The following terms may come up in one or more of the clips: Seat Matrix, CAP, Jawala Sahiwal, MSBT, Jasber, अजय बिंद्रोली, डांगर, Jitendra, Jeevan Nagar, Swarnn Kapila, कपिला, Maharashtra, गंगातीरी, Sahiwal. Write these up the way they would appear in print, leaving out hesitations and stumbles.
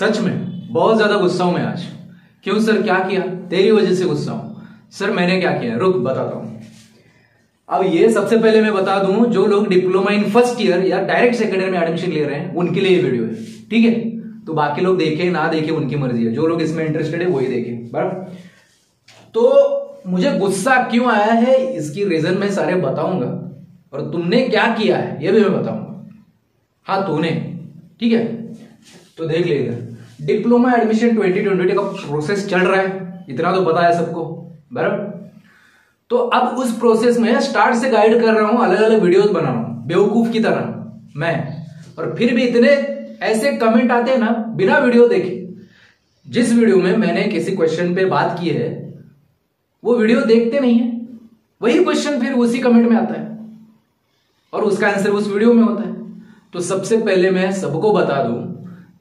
सच में बहुत ज्यादा गुस्सा हूं मैं आज। क्यों सर, क्या किया? तेरी वजह से गुस्सा हूं। सर मैंने क्या किया, रुक बताता हूँ। अब ये सबसे पहले मैं बता दूं, जो लोग डिप्लोमा इन फर्स्ट ईयर या डायरेक्ट सेकेंड ईयर में एडमिशन ले रहे हैं उनके लिए ये वीडियो है, ठीक है? तो बाकी लोग देखे ना देखे उनकी मर्जी है, जो लोग इसमें इंटरेस्टेड है वही देखे, बराबर? तो मुझे गुस्सा क्यों आया है इसकी रीजन मैं सारे बताऊंगा, और तुमने क्या किया है ये भी मैं बताऊंगा। हाँ तूने, ठीक है? तो देख लेगा, डिप्लोमा एडमिशन 2022 का प्रोसेस चल रहा है, इतना तो पता है सबको, बराबर? तो अब उस प्रोसेस में स्टार्ट से गाइड कर रहा हूं, अलग अलग वीडियोस बना रहा हूं बेवकूफ की तरह मैं, और फिर भी इतने ऐसे कमेंट आते हैं ना बिना वीडियो देखे। जिस वीडियो में मैंने किसी क्वेश्चन पे बात की है वो वीडियो देखते नहीं है, वही क्वेश्चन फिर उसी कमेंट में आता है और उसका आंसर उस वीडियो में होता है। तो सबसे पहले मैं सबको बता दूं,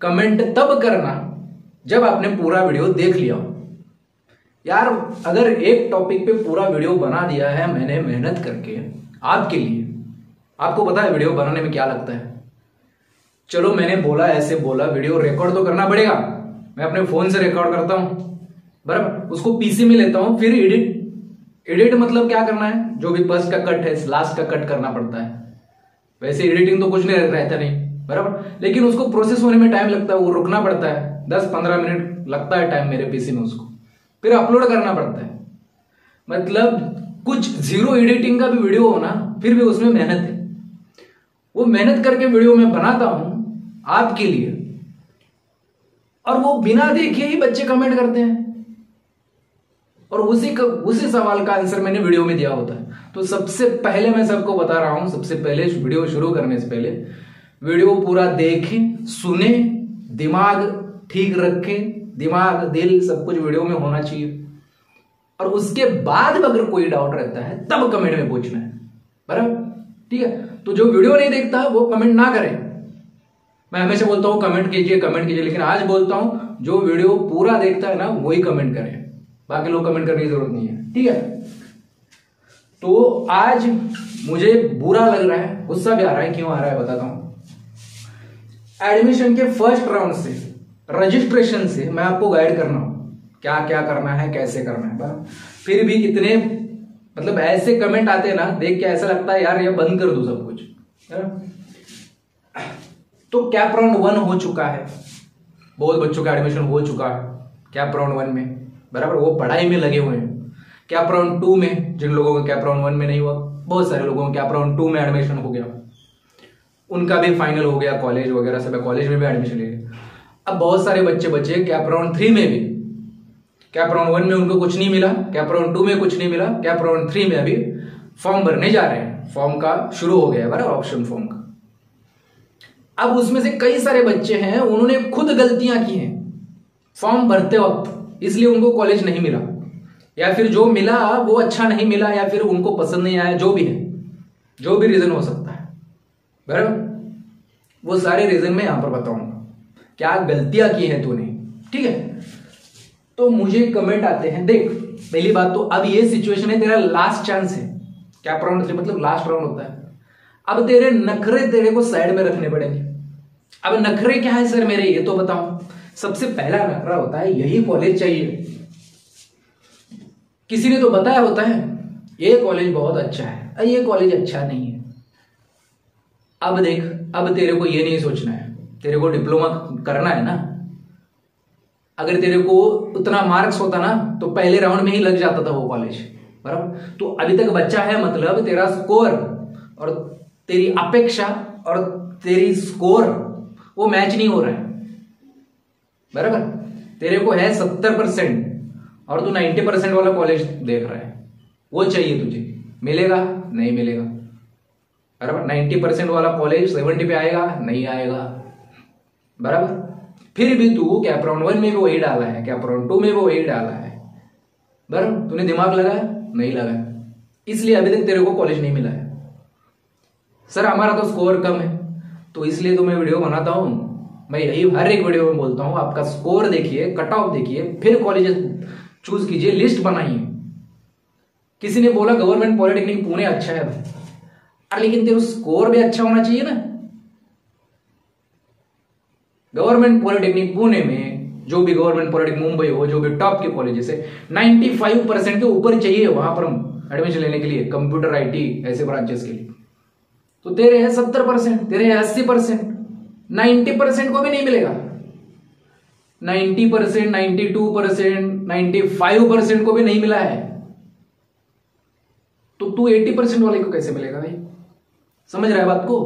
कमेंट तब करना जब आपने पूरा वीडियो देख लिया हो। यार अगर एक टॉपिक पे पूरा वीडियो बना दिया है मैंने मेहनत करके आपके लिए, आपको पता है वीडियो बनाने में क्या लगता है। चलो मैंने बोला ऐसे बोला, वीडियो रिकॉर्ड तो करना पड़ेगा। मैं अपने फोन से रिकॉर्ड करता हूं, बराबर? उसको पीसी में लेता हूं, फिर एडिट मतलब क्या करना है, जो भी फर्स्ट का कट है लास्ट का कट करना पड़ता है। वैसे एडिटिंग तो कुछ नहीं रहता, नहीं बराबर, लेकिन उसको प्रोसेस होने में टाइम लगता है, वो रुकना पड़ता है 10-15 मिनट लगता है टाइम मेरे पीसी में, उसको फिर अपलोड करना पड़ता है। मतलब कुछ जीरो एडिटिंग का भी वीडियो होना, फिर भी उसमें मेहनत है। वो मेहनत करके वीडियो में बनाता हूं आपके लिए, और वो बिना देखे ही बच्चे कमेंट करते हैं और उसी सवाल का आंसर मैंने वीडियो में दिया होता है। तो सबसे पहले मैं सबको बता रहा हूं, सबसे पहले वीडियो शुरू करने से पहले वीडियो पूरा देखें, सुने, दिमाग ठीक रखें, दिमाग दिल सब कुछ वीडियो में होना चाहिए, और उसके बाद अगर कोई डाउट रहता है तब कमेंट में पूछना है, बराबर? ठीक है? तो जो वीडियो नहीं देखता वो कमेंट ना करे। मैं हमेशा बोलता हूं कमेंट कीजिए कमेंट कीजिए, लेकिन आज बोलता हूं जो वीडियो पूरा देखता है ना वही कमेंट करे, बाकी लोग कमेंट करने की जरूरत नहीं है, ठीक है? तो आज मुझे बुरा लग रहा है, गुस्सा भी आ रहा है। क्यों आ रहा है बताता हूं। एडमिशन के फर्स्ट राउंड से, रजिस्ट्रेशन से मैं आपको गाइड करना हूं क्या क्या करना है कैसे करना है, बराबर? फिर भी कितने मतलब ऐसे कमेंट आते हैं ना देख के ऐसा लगता है यार ये बंद कर दूं सब कुछ, है ना? तो कैप राउंड 1 हो चुका है, बहुत बच्चों का एडमिशन हो चुका है कैप राउंड 1 में, बराबर? वो पढ़ाई में लगे हुए हैं। कैप राउंड 2 में जिन लोगों का कैप राउंड 1 में नहीं हुआ, बहुत सारे लोगों का कैप राउंड 2 में एडमिशन हो गया, उनका भी फाइनल हो गया, कॉलेज वगैरह सब, कॉलेज में भी एडमिशन ले गए। अब बहुत सारे बच्चे बचे कैप राउंड 3 में भी, कैप राउंड 1 में उनको कुछ नहीं मिला, कैप राउंड 2 में कुछ नहीं मिला, कैप राउंड 3 में अभी फॉर्म भरने जा रहे हैं, फॉर्म का शुरू हो गया है, बराबर? ऑप्शन फॉर्म का। अब उसमें से कई सारे बच्चे हैं उन्होंने खुद गलतियां की हैं फॉर्म भरते वक्त, इसलिए उनको कॉलेज नहीं मिला, या फिर जो मिला वो अच्छा नहीं मिला, या फिर उनको पसंद नहीं आया, जो भी है, जो भी रीजन हो सकता है, बराबर? वो सारे रीजन मैं यहां पर बताऊंगा क्या गलतियां की हैं तूने, ठीक है? तो मुझे कमेंट आते हैं, देख पहली बात तो अब ये सिचुएशन है, तेरा लास्ट चांस है, कैप राउंड 3 मतलब लास्ट राउंड होता है। अब तेरे नखरे तेरे को साइड में रखने पड़ेंगे। अब नखरे क्या है सर मेरे ये तो बताओ। सबसे पहला नखरा होता है यही कॉलेज चाहिए, किसी ने तो बताया होता है ये कॉलेज बहुत अच्छा है, ये कॉलेज अच्छा नहीं है। अब देख, अब तेरे को ये नहीं सोचना है, तेरे को डिप्लोमा करना है ना। अगर तेरे को उतना मार्क्स होता ना तो पहले राउंड में ही लग जाता था वो कॉलेज, बराबर? तो अभी तक बच्चा है, मतलब तेरा स्कोर और तेरी अपेक्षा और तेरी स्कोर वो मैच नहीं हो रहा है, बराबर? तेरे को है 70% और तू 90% वाला कॉलेज देख रहा है, वो चाहिए तुझे, मिलेगा नहीं मिलेगा, बराबर? 90% वाला कॉलेज 70 पे आएगा नहीं आएगा, बराबर? फिर भी तू कैप राउंड 1 में भी वही डाला है, कैप राउंड 2 में भी वही डाला है, बराबर? तूने दिमाग लगाया नहीं लगाया, इसलिए अभी तक तेरे को कॉलेज नहीं मिला है। सर हमारा तो स्कोर कम है, तो इसलिए तो मैं वीडियो बनाता हूं, मैं यही हर एक वीडियो में बोलता हूं, आपका स्कोर देखिए, कट ऑफ देखिए, फिर कॉलेज चूज कीजिए, लिस्ट बनाइए। किसी ने बोला गवर्नमेंट पॉलिटेक्निक पुणे अच्छा है, लेकिन तेरा स्कोर भी अच्छा होना चाहिए ना। गवर्नमेंट पॉलिटेक्निक पुणे में जो भी गवर्नमेंट पॉलिटेक्निक मुंबई हो, जो भी टॉप के कॉलेजेस है 95% के ऊपर चाहिए वहां पर हम एडमिशन लेने के लिए कंप्यूटर आईटी ऐसे ब्रांचेस के लिए। तो तेरे है 70%, तेरे है 80%, 90% को भी नहीं मिलेगा। 90%, 92%, 95% को भी नहीं मिला है तो तू 80% वाले को कैसे मिलेगा भाई? समझ रहा है बात को?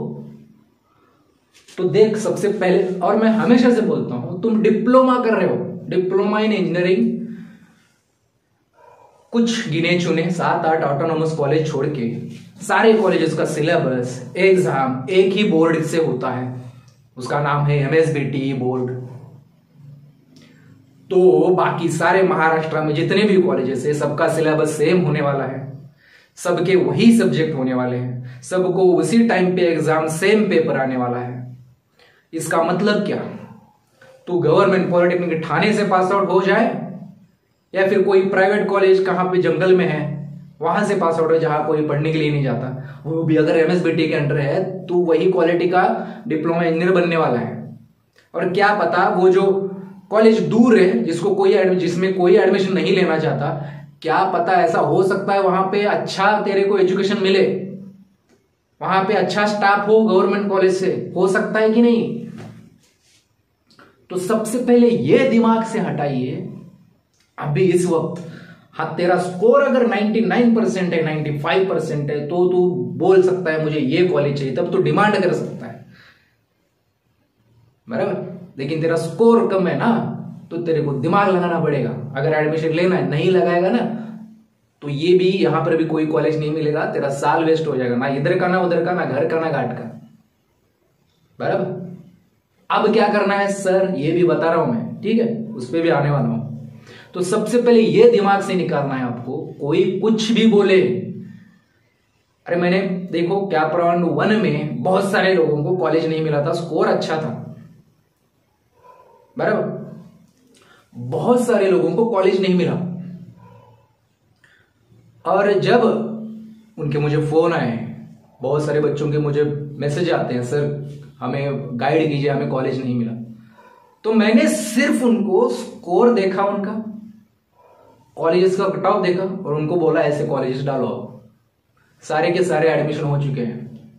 तो देख सबसे पहले, और मैं हमेशा से बोलता हूं, तुम डिप्लोमा कर रहे हो, डिप्लोमा इन इंजीनियरिंग, कुछ गिने चुने 7-8 ऑटोनोमस कॉलेज छोड़ के सारे कॉलेजेस का सिलेबस एग्जाम एक ही बोर्ड से होता है, उसका नाम है MSBT बोर्ड। तो बाकी सारे महाराष्ट्र में जितने भी कॉलेजेस है सबका सिलेबस सेम होने वाला है, सबके वही सब्जेक्ट होने वाले हैं, सबको उसी टाइम पे एग्जाम सेम पेपर आने वाला है। इसका मतलब क्या, तू गवर्नमेंट पॉलिटेक्निक ठाणे से पास आउट हो जाए या फिर कोई प्राइवेट कॉलेज कहाँ पे जंगल में है वहां से पास आउट हो जहां कोई पढ़ने के लिए नहीं जाता, वो भी अगर MSBT के अंडर है तो वही क्वालिटी का डिप्लोमा इंजीनियर बनने वाला है। और क्या पता वो जो कॉलेज दूर है जिसको जिसमें कोई एडमिशन नहीं लेना चाहता, क्या पता ऐसा हो सकता है वहां पे अच्छा तेरे को एजुकेशन मिले, वहां पे अच्छा स्टाफ हो गवर्नमेंट कॉलेज से, हो सकता है कि नहीं? तो सबसे पहले ये दिमाग से हटाइए अभी इस वक्त। हाँ, तेरा स्कोर अगर 99% है, 95% है तो तू बोल सकता है मुझे ये कॉलेज चाहिए, तब तू डिमांड कर सकता है, बराबर। लेकिन तेरा स्कोर कम है ना तो तेरे को दिमाग लगाना पड़ेगा अगर एडमिशन लेना है। नहीं लगाएगा ना तो ये भी यहां पर भी कोई कॉलेज नहीं मिलेगा, तेरा साल वेस्ट हो जाएगा, ना इधर का ना उधर का, ना घर का ना घाट का, बराबर। अब क्या करना है सर ये भी बता रहा हूं मैं, ठीक है, उस पर भी आने वाला हूं। तो सबसे पहले ये दिमाग से निकालना है आपको, कोई कुछ भी बोले। अरे मैंने देखो कैप राउंड 1 में बहुत सारे लोगों को कॉलेज नहीं मिला था, स्कोर अच्छा था, बराबर, बहुत सारे लोगों को कॉलेज नहीं मिला। और जब उनके मुझे फोन आए, बहुत सारे बच्चों के मुझे मैसेज आते हैं, सर हमें गाइड कीजिए, हमें कॉलेज नहीं मिला, तो मैंने सिर्फ उनको स्कोर देखा, उनका कॉलेजेस का कट ऑफ देखा और उनको बोला ऐसे कॉलेजेस डालो, सारे के सारे एडमिशन हो चुके हैं।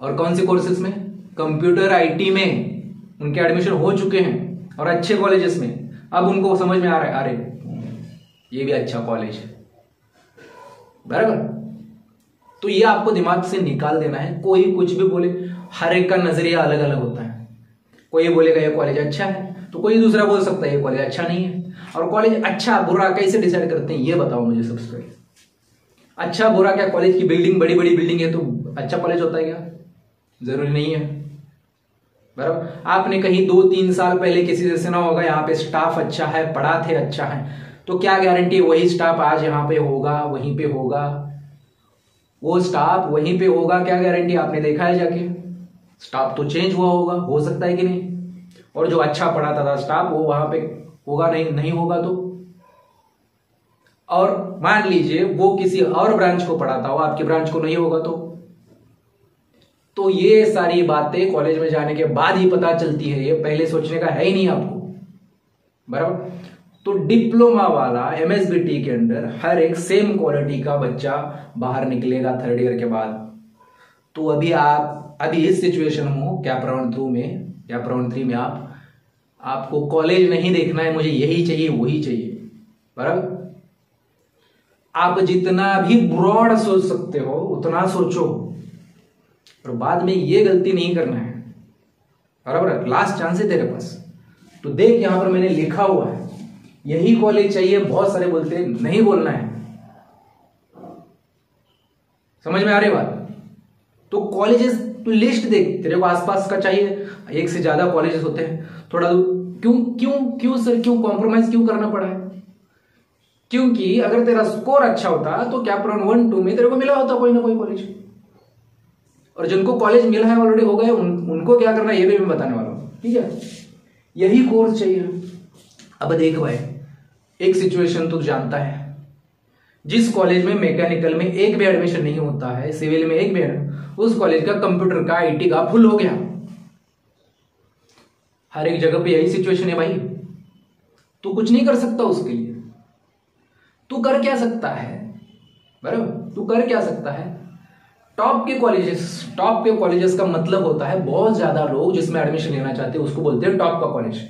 और कौन से कोर्सेज में? कंप्यूटर आईटी में उनके एडमिशन हो चुके हैं और अच्छे कॉलेजेस में। अब उनको समझ में आ रहा है, अरे ये भी अच्छा कॉलेज है, बराबर। तो ये आपको दिमाग से निकाल देना है, कोई कुछ भी बोले। हर एक का नजरिया अलग अलग होता है, कोई बोलेगा ये कॉलेज अच्छा है तो कोई दूसरा बोल सकता है ये कॉलेज अच्छा नहीं है। और कॉलेज अच्छा बुरा कैसे डिसाइड करते हैं ये बताओ मुझे सबसे पहले, अच्छा बुरा क्या? कॉलेज की बिल्डिंग, बड़ी बड़ी बिल्डिंग है तो अच्छा कॉलेज होता है क्या? जरूरी नहीं है, बराबर। आपने कहीं 2-3 साल पहले किसी से सुना होगा यहाँ पे स्टाफ अच्छा है, पढ़ाते अच्छा है, तो क्या गारंटी वही स्टाफ आज यहाँ पे होगा, वहीं पे होगा? वो स्टाफ वहीं पे होगा क्या गारंटी? आपने देखा है जाके, स्टाफ तो चेंज हुआ होगा, हो सकता है कि नहीं। और जो अच्छा पढ़ाता था स्टाफ वो वहां पे होगा नहीं होगा तो। और मान लीजिए वो किसी और ब्रांच को पढ़ाता हो, आपकी ब्रांच को नहीं होगा तो ये सारी बातें कॉलेज में जाने के बाद ही पता चलती है, ये पहले सोचने का है ही नहीं आपको, बराबर। तो डिप्लोमा वाला MSBT के अंदर हर एक सेम क्वालिटी का बच्चा बाहर निकलेगा 3rd ईयर के बाद। तो अभी आप इस सिचुएशन में कैप राउंड 3 में आपको कॉलेज नहीं देखना है, मुझे यही चाहिए वही चाहिए, बराबर। आप जितना भी ब्रॉड सोच सकते हो उतना सोचो और बाद में ये गलती नहीं करना है, बराबर। लास्ट चांस है तेरे पास। तो देख यहां पर मैंने लिखा हुआ है यही कॉलेज चाहिए, बहुत सारे बोलते हैं, नहीं बोलना है, समझ में आ रही बात? तो कॉलेजेस तो लिस्ट देख, तेरे को आसपास का चाहिए, 1 से ज्यादा कॉलेजेस होते हैं, थोड़ा क्यों क्यों क्यों सर क्यों कॉम्प्रोमाइज क्यों करना पड़ा है? क्योंकि अगर तेरा स्कोर अच्छा होता तो कैप राउंड 1-2 में तेरे को मिला होता कोई ना कोई कॉलेज। और जिनको कॉलेज मिला है ऑलरेडी हो गए, उनको क्या करना है ये भी मैं बताने वाला हूं, ठीक है। यही कोर्स चाहिए। अब देख भाई, एक सिचुएशन तो जानता है, जिस कॉलेज में मैकेनिकल में एक भी एडमिशन नहीं होता है, सिविल में एक भी, उस कॉलेज का कंप्यूटर का आईटी का फुल हो गया। हर एक जगह पे यही सिचुएशन है भाई। तू कुछ नहीं कर सकता उसके लिए, तू कर क्या सकता है बराबर, तू कर क्या सकता है। टॉप के कॉलेजेस का मतलब होता है बहुत ज्यादा लोग जिसमें एडमिशन लेना चाहते हैं उसको बोलते हैं टॉप का कॉलेज।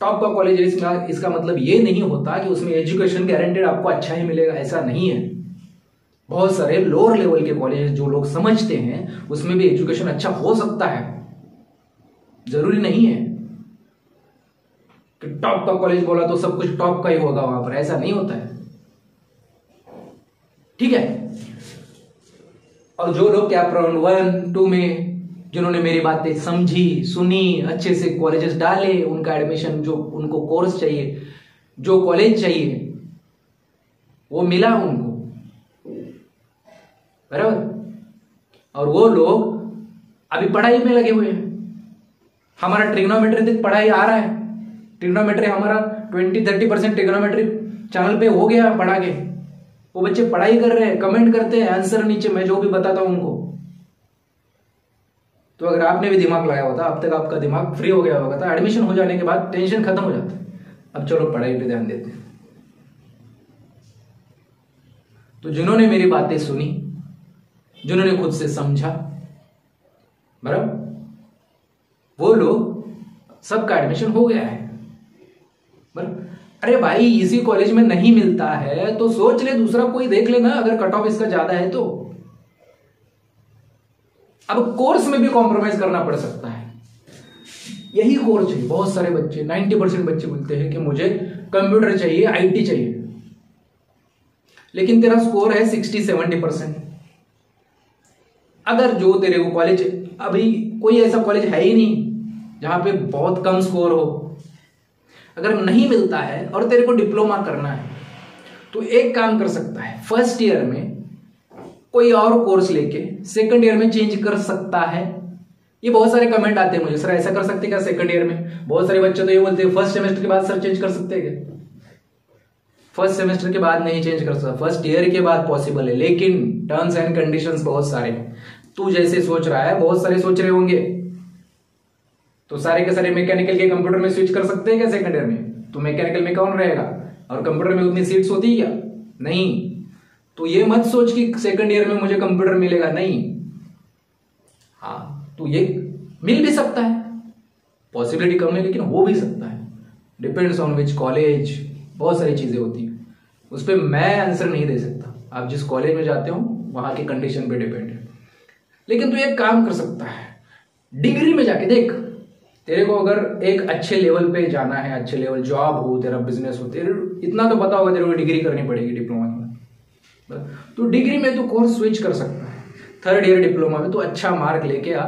टॉप का कॉलेज इसका मतलब ये नहीं होता कि उसमें एजुकेशन गारंटेड आपको अच्छा ही मिलेगा, ऐसा नहीं है। बहुत सारे लोअर लेवल के कॉलेज जो लोग समझते हैं उसमें भी एजुकेशन अच्छा हो सकता है, जरूरी नहीं है कि टॉप का कॉलेज बोला तो सब कुछ टॉप का ही होगा वहां पर, ऐसा नहीं होता है, ठीक है। और जो लोग कैप राउंड 1-2 में जिन्होंने मेरी बातें समझी, सुनी, अच्छे से कॉलेजेस डाले, उनका एडमिशन जो उनको कोर्स चाहिए, जो कॉलेज चाहिए वो मिला उनको बराबर। और वो लोग अभी पढ़ाई में लगे हुए हैं। हमारा ट्रिग्नोमेट्री तक पढ़ाई आ रहा है, ट्रिग्नोमेट्री हमारा 20-30% ट्रिग्नोमेट्री चैनल पे हो गया पढ़ा के। वो बच्चे पढ़ाई कर रहे हैं, कमेंट करते हैं, आंसर नीचे मैं जो भी बताता हूं उनको। तो अगर आपने भी दिमाग लगाया होता, अब तक आपका दिमाग फ्री हो गया होगा था, एडमिशन हो जाने के बाद टेंशन खत्म हो जाता है। अब चलो पढ़ाई पर ध्यान देते हैं। तो जिन्होंने मेरी बातें सुनी, जिन्होंने खुद से समझा बराबर, वो लोग सबका एडमिशन हो गया है बराबर। अरे भाई इसी कॉलेज में नहीं मिलता है तो सोच ले, दूसरा कोई देख ले ना, अगर कट ऑफ इसका ज्यादा है तो। अब कोर्स में भी कॉम्प्रोमाइज करना पड़ सकता है, यही कोर्स चाहिए। बहुत सारे बच्चे, 90% बच्चे बोलते हैं कि मुझे कंप्यूटर चाहिए, IT चाहिए, लेकिन तेरा स्कोर है 60-70%। अगर जो तेरे को कॉलेज, अभी कोई ऐसा कॉलेज है ही नहीं जहां पे बहुत कम स्कोर हो, अगर नहीं मिलता है और तेरे को डिप्लोमा करना है तो एक काम कर सकता है, फर्स्ट ईयर में कोई और कोर्स लेके सेकंड ईयर में चेंज कर सकता है। ये बहुत सारे कमेंट आते हैं मुझे, सर ऐसा कर सकते क्या सेकंड ईयर में। बहुत सारे बच्चे तो ये बोलते हैं फर्स्ट सेमेस्टर के बाद सर चेंज कर सकते हैं। फर्स्ट सेमेस्टर के बाद नहीं चेंज कर सकता, फर्स्ट ईयर के बाद पॉसिबल है, लेकिन टर्म्स एंड कंडीशंस बहुत सारे हैं। तू जैसे सोच रहा है बहुत सारे सोच रहे होंगे, तो सारे के सारे मैकेनिकल के कंप्यूटर में स्विच कर सकते हैं क्या सेकंड ईयर में। तो मैकेनिकल में कौन रहेगा और कंप्यूटर में उतनी सीट्स होती है नहीं, तो ये मत सोच कि सेकंड ईयर में मुझे कंप्यूटर मिलेगा, नहीं। हाँ, तो ये मिल भी सकता है, पॉसिबिलिटी कम है लेकिन हो भी सकता है, डिपेंड्स ऑन विच कॉलेज। बहुत सारी चीजें होती है, उस पर मैं आंसर नहीं दे सकता, आप जिस कॉलेज में जाते हो वहां की कंडीशन पे डिपेंड है। लेकिन तू एक काम कर सकता है, डिग्री में जाके देख, तेरे को अगर एक अच्छे लेवल पे जाना है, अच्छे लेवल जॉब हो, तेरा बिजनेस हो, तेरे इतना तो पता होगा तेरे को डिग्री करनी पड़ेगी डिप्लोमा में। तो डिग्री में तो कोर्स स्विच कर सकता है, थर्ड ईयर डिप्लोमा में तो अच्छा मार्क लेके आ,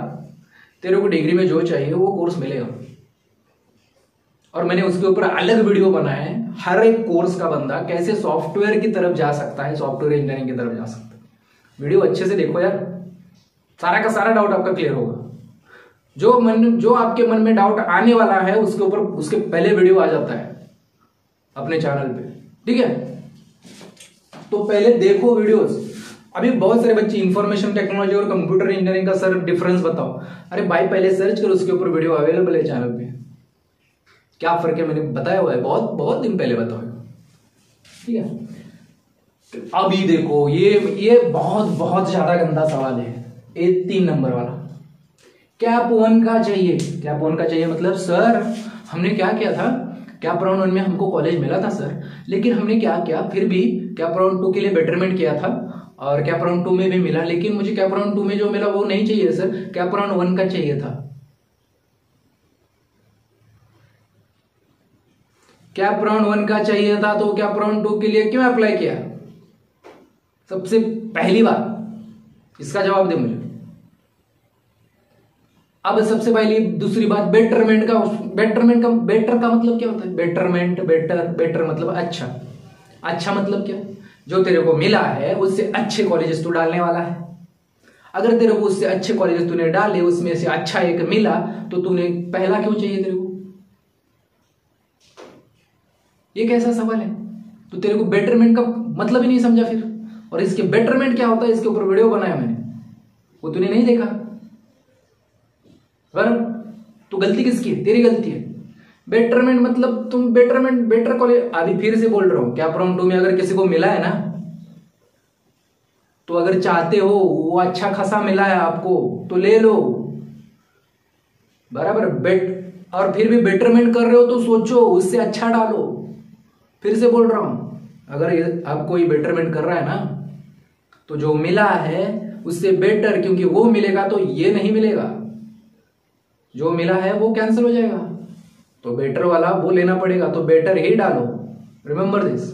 तेरे को डिग्री में जो चाहिए वो कोर्स मिलेगा। और मैंने उसके ऊपर अलग वीडियो बनाया है, हर एक कोर्स का बंदा कैसे सॉफ्टवेयर की तरफ जा सकता है, सॉफ्टवेयर इंजीनियरिंग की तरफ जा सकता है। वीडियो अच्छे से देखो यार, सारा का सारा डाउट आपका क्लियर होगा। जो आपके मन में डाउट आने वाला है उसके ऊपर उसके पहले वीडियो आ जाता है अपने चैनल पे, ठीक है। तो पहले देखो वीडियोस। अभी बहुत सारे बच्चे इंफॉर्मेशन टेक्नोलॉजी और कंप्यूटर इंजीनियरिंग का सर डिफरेंस बताओ, अरे भाई पहले सर्च करो, उसके ऊपर वीडियो अवेलेबल है चैनल पे, क्या फर्क है मैंने बताया हुआ है, बहुत बहुत दिन पहले बताया हुआ, ठीक है। तो अभी देखो, ये बहुत बहुत ज्यादा गंदा सवाल है, 3 नंबर वाला, कैप 1 का चाहिए। मतलब सर हमने क्या किया था, कैप राउंड 1 में हमको कॉलेज मिला था सर, लेकिन हमने क्या किया, फिर भी कैप राउंड 2 के लिए बेटरमेंट किया था और कैप राउंड 2 में भी मिला, लेकिन मुझे कैप राउंड 2 में जो मिला वो नहीं चाहिए सर, कैप राउंड 1 का चाहिए था। कैप राउंड 1 का चाहिए था तो कैप राउंड 2 के लिए क्यों अप्लाई किया। सबसे पहली बात इसका जवाब दे मुझे। अब सबसे पहली दूसरी बात, बेटरमेंट का मतलब क्या होता है। बेटर मतलब अच्छा मतलब क्या, जो तेरे को मिला है उससे अच्छे कॉलेजेस तू डालने वाला है। अगर तेरे को उससे अच्छे कॉलेजेस तूने डाले, उसमें से अच्छा एक मिला, तो तूने पहला क्यों चाहिए तेरे को, ये कैसा सवाल है। तो तेरे को बेटरमेंट का मतलब ही नहीं समझा फिर, और इसके बेटरमेंट क्या होता है इसके ऊपर वीडियो बनाया मैंने, वो तूने नहीं देखा। पर तू गलती किसकी है, तेरी गलती है। बेटरमेंट मतलब तुम बेटरमेंट बेटर कॉलेज, अभी फिर से बोल रहा हूं, क्या प्रॉब्लम टू में अगर किसी को मिला है ना, तो अगर चाहते हो वो अच्छा खासा मिला है आपको तो ले लो, बराबर। बेट और फिर भी बेटरमेंट कर रहे हो तो सोचो, उससे अच्छा डालो। फिर से बोल रहा हूं, अगर आपको ये बेटरमेंट कर रहा है ना तो जो मिला है उससे बेटर, क्योंकि वो मिलेगा तो ये नहीं मिलेगा, जो मिला है वो कैंसिल हो जाएगा, तो बेटर वाला वो लेना पड़ेगा, तो बेटर ही डालो, रिमेंबर दिस।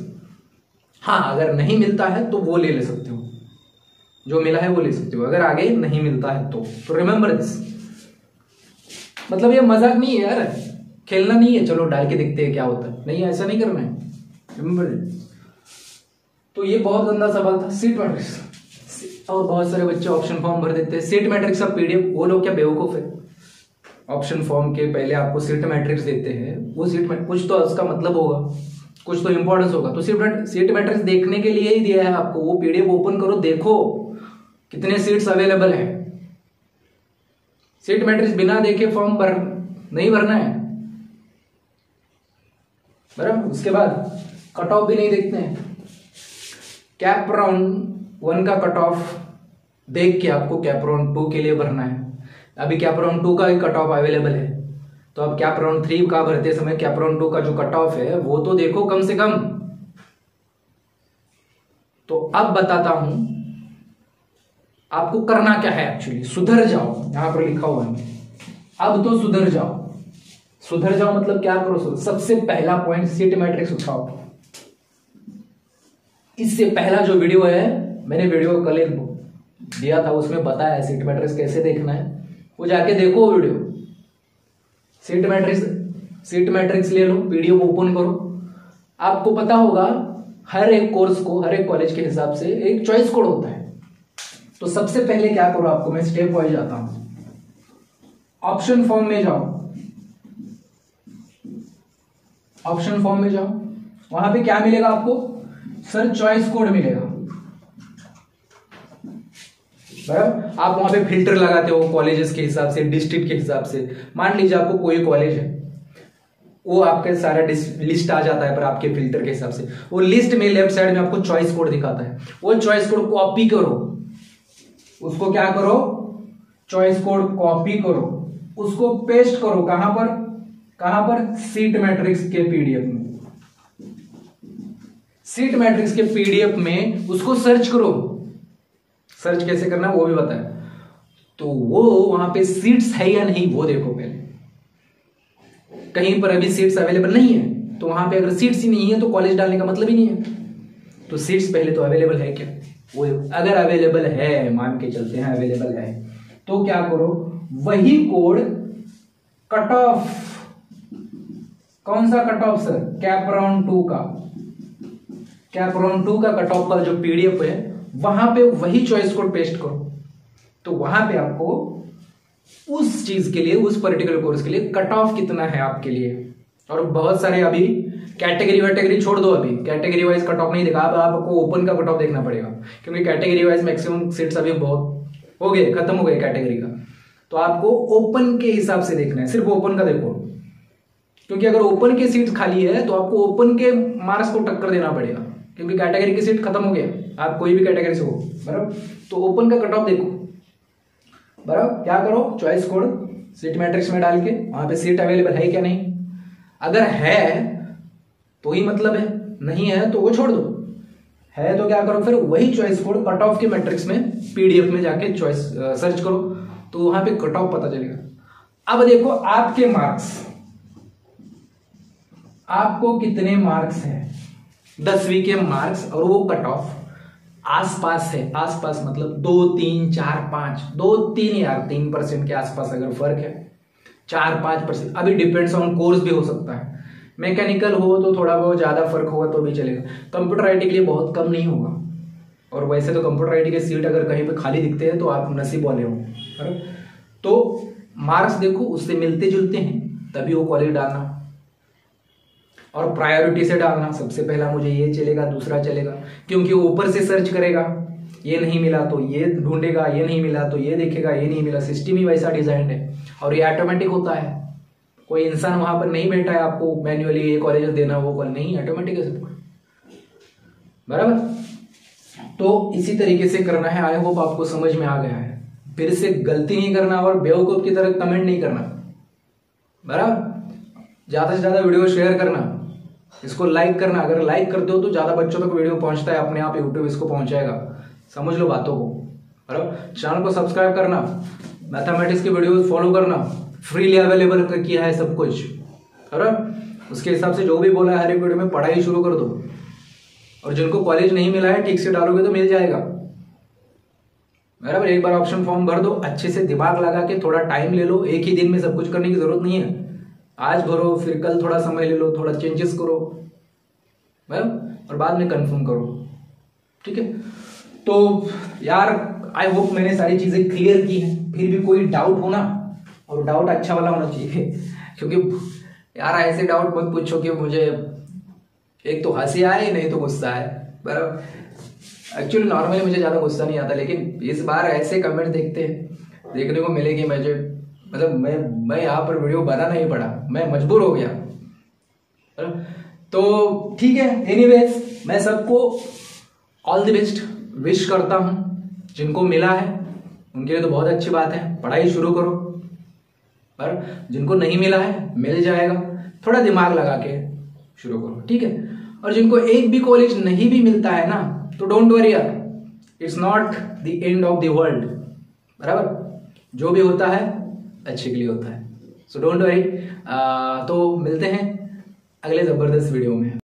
हाँ अगर नहीं मिलता है तो वो ले सकते हो, जो मिला है वो ले सकते हो, अगर आगे नहीं मिलता है तो रिमेंबर दिस। मतलब ये मजाक नहीं है यार, खेलना नहीं है, चलो डाल के देखते हैं क्या होता है, नहीं ऐसा नहीं करना है, रिमेंबर। तो ये बहुत गंदा सवाल था, सीट मैट्रिक्स। और बहुत सारे बच्चे ऑप्शन फॉर्म भर देते हैं, सीट मैट्रिक्स का पीडीएफ, वो लोग क्या बेवकूफ है, ऑप्शन फॉर्म के पहले आपको सीट मैट्रिक्स देते हैं, वो सीट मैट्रिक्स कुछ तो उसका मतलब होगा, कुछ तो इंपॉर्टेंस होगा, तो सीट मैट्रिक्स देखने के लिए ही दिया है आपको, वो पीडीएफ ओपन करो, देखो कितने सीट्स अवेलेबल है। सीट मैट्रिक्स बिना देखे फॉर्म भर नहीं भरना है, बराबर। उसके बाद कट ऑफ भी नहीं देखते हैं, कैप राउंड 1 का कट ऑफ देख के आपको कैप राउंड 2 के लिए भरना है। अभी कैप राउंड 2 का ही कट ऑफ अवेलेबल है, तो अब कैप राउंड 3 का भरते समय कैप राउंड 2 का जो कट ऑफ है वो तो देखो कम से कम। तो अब बताता हूं आपको करना क्या है एक्चुअली, सुधर जाओ, यहां पर लिखा हुआ है, अब तो सुधर जाओ। सुधर जाओ मतलब क्या करो, सबसे पहला पॉइंट सीट मैट्रिक्स उठाओ। इससे पहला जो वीडियो है, मैंने वीडियो कल एक दिया था, उसमें बताया है सीट मैट्रिक्स कैसे देखना है, वो जाके देखो वीडियो। सीट मैट्रिक्स ले लो, पीडीएफ ओपन करो, आपको पता होगा हर एक कोर्स को, हर एक कॉलेज के हिसाब से एक चॉइस कोड होता है। तो सबसे पहले क्या करो, आपको मैं स्टेप वाइज जाता हूं, ऑप्शन फॉर्म में जाओ, ऑप्शन फॉर्म में जाओ, वहां पे क्या मिलेगा आपको, सर चॉइस कोड मिलेगा, बराबर। आप वहां पे फिल्टर लगाते हो कॉलेजेस के हिसाब से, डिस्ट्रिक्ट के हिसाब से। मान लीजिए आपको कोई कॉलेज है, वो आपके सारा लिस्ट आ जाता है, पर आपके फिल्टर के हिसाब से वो लिस्ट में लेफ्ट साइड में आपको चॉइस कोड दिखाता है, वो चॉइस कोड कॉपी करो, उसको क्या करो, चॉइस कोड कॉपी करो, उसको पेस्ट करो कहां पर, कहां पर, सीट मैट्रिक्स के पीडीएफ में। सीट मैट्रिक्स के पीडीएफ में उसको सर्च करो, सर्च कैसे करना है वो भी बताया। तो वो वहां पे सीट्स है या नहीं वो देखो पहले, कहीं पर अभी सीट्स अवेलेबल नहीं है, तो वहां पे अगर सीट्स ही नहीं है तो कॉलेज डालने का मतलब ही नहीं है। तो सीट्स पहले तो अवेलेबल है क्या, वो अगर अवेलेबल है, मान के चलते हैं अवेलेबल है, तो क्या करो, वही कोड कट ऑफ, कौन सा cut off sir, CAP round 2 का, कैप राउंड 2 का कट ऑफ पर जो पीडीएफ है वहां पे वही चॉइस कोड पेस्ट करो, तो वहां पे आपको उस चीज के लिए, उस पर्टिकुलर कोर्स के लिए कट ऑफ कितना है आपके लिए। और बहुत सारे अभी कैटेगरी वैटेगरी छोड़ दो, अभी कैटेगरी वाइज कट ऑफ नहीं देखा, अब आपको ओपन का कट ऑफ देखना पड़ेगा, क्योंकि कैटेगरी वाइज मैक्सिमम सीट्स अभी बहुत हो गए, खत्म हो गए कैटेगरी का, तो आपको ओपन के हिसाब से देखना है, सिर्फ ओपन का देखो, क्योंकि अगर ओपन के सीट खाली है तो आपको ओपन के मार्क्स को टक्कर देना पड़ेगा, क्योंकि कैटेगरी की सीट खत्म हो गया, आप कोई भी कैटेगरी से हो, बराबर। तो ओपन का कट ऑफ देखो, बराबर। क्या करो, चॉइस कोड सीट मैट्रिक्स में डाल के वहां पे सीट अवेलेबल है क्या नहीं, अगर है तो ही मतलब है, नहीं है तो वो छोड़ दो, है तो क्या करो, फिर वही चॉइस कोड कट ऑफ के मैट्रिक्स में पीडीएफ में जाके चॉइस सर्च करो, तो वहां पे कट ऑफ पता चलेगा। अब देखो आपके मार्क्स, आपको कितने मार्क्स है, 10वीं के मार्क्स, और वो कट ऑफ आसपास है, आसपास मतलब 2, 3, 4, 5, 2, 3 यार 3% के आसपास अगर फर्क है, 4-5%, अभी डिपेंड्स ऑन कोर्स भी हो सकता है, मैकेनिकल हो तो थोड़ा बहुत ज्यादा फर्क होगा तो भी चलेगा, कंप्यूटर आईटी के लिए बहुत कम नहीं होगा, और वैसे तो कंप्यूटर आईटी के सीट अगर कहीं पे खाली दिखते हैं तो आप नसीब वाले हो। तो मार्क्स देखो, उससे मिलते जुलते हैं तभी वो कॉलेज डालना, और प्रायोरिटी से डालना, सबसे पहला मुझे ये चलेगा, दूसरा चलेगा, क्योंकि वो ऊपर से सर्च करेगा, ये नहीं मिला तो ये ढूंढेगा, ये नहीं मिला तो ये देखेगा, ये नहीं मिला, सिस्टम ही वैसा डिजाइंड है, और ये ऑटोमेटिक होता है, कोई इंसान वहां पर नहीं बैठा है आपको मैन्युअली ये कॉलेज देना वो कॉल नहीं, ऑटोमेटिक है सब बराबर। तो इसी तरीके से करना है। आई होप आपको समझ में आ गया है। फिर से गलती नहीं करना और बेवकूफ की तरह कमेंट नहीं करना बराबर। ज्यादा से ज्यादा वीडियो शेयर करना, इसको लाइक करना, अगर लाइक करते हो तो ज्यादा बच्चों तक वीडियो पहुंचता है, अपने आप यूट्यूब इसको पहुंचाएगा, समझ लो बातों को बराबर। चैनल को सब्सक्राइब करना, मैथमेटिक्स की वीडियोस फॉलो करना, फ्रीली अवेलेबल किया है सब कुछ बराबर। उसके हिसाब से जो भी बोला है हर एक वीडियो में पढ़ाई शुरू कर दो, और जिनको कॉलेज नहीं मिला है ठीक से डालोगे तो मिल जाएगा बराबर। एक बार ऑप्शन फॉर्म भर दो, अच्छे से दिमाग लगा के थोड़ा टाइम ले लो, एक ही दिन में सब कुछ करने की जरूरत नहीं है। आज भरो फिर कल थोड़ा समय ले लो, थोड़ा चेंजेस करो बराबर, और बाद में कंफर्म करो ठीक है। तो यार आई होप मैंने सारी चीजें क्लियर की हैं। फिर भी कोई डाउट हो ना, और डाउट अच्छा वाला होना चाहिए, क्योंकि यार ऐसे डाउट मत पूछो कि मुझे एक तो हंसी आए नहीं तो गुस्सा आए बराबर। एक्चुअली नॉर्मली मुझे ज़्यादा गुस्सा नहीं आता, लेकिन इस बार ऐसे कमेंट देखने को मिले कि मुझे मतलब मैं यहाँ पर वीडियो बना नहीं पड़ा, मैं मजबूर हो गया बराबर। तो ठीक है, एनीवेज मैं सबको ऑल द बेस्ट विश करता हूँ। जिनको मिला है उनके लिए तो बहुत अच्छी बात है, पढ़ाई शुरू करो, पर जिनको नहीं मिला है मिल जाएगा, थोड़ा दिमाग लगा के शुरू करो ठीक है। और जिनको एक भी कॉलेज नहीं भी मिलता है ना, तो डोंट वरी यार, it's not the end of the world बराबर। जो भी होता है अच्छे के लिए होता है, सो डोंट वरी। तो मिलते हैं अगले ज़बरदस्त वीडियो में।